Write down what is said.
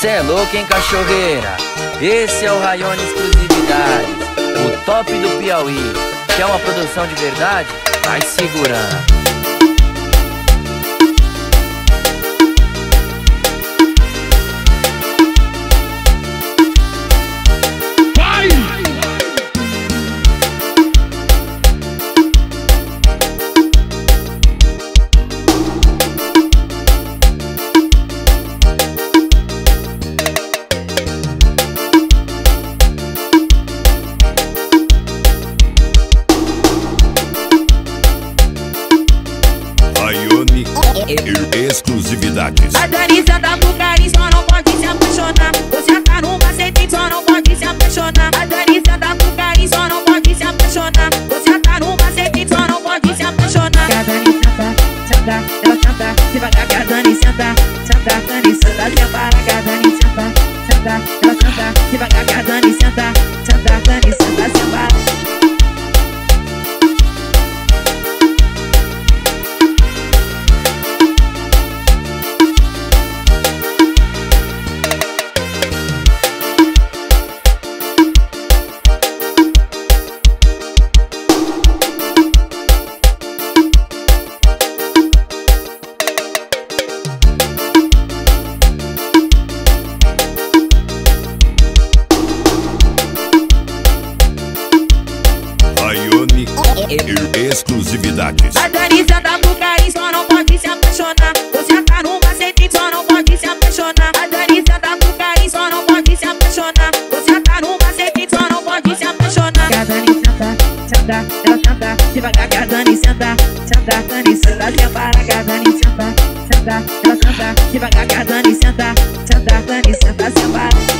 Cê é louco, hein, cachorreira? Esse é o Rayone Exclusividades, o top do Piauí. Quer uma produção de verdade? Vai segurando. Exclusividades. Organizada por carisma, não pode se apaixonar. Você tá numa sentença, só não pode se apaixonar. Organizada por carisma, só não pode se apaixonar. Você tá numa sentença, só não pode se apaixonar. Cadani senta, ela canta devagar. Cadani senta, separa. Cadani senta, ela canta devagar. Cadani senta, separa. Exclusividades. Organizada por carisma, não pode se apaixonar. Você tá numa sentença, só não pode se apaixonar. Organizada por carisma, não pode se apaixonar. Você tá numa sentença, só não pode se apaixonar. Cadani senta, ela canta devagar. Cadani senta, separa. Cadani senta, ela canta devagar. Cadani senta, separa.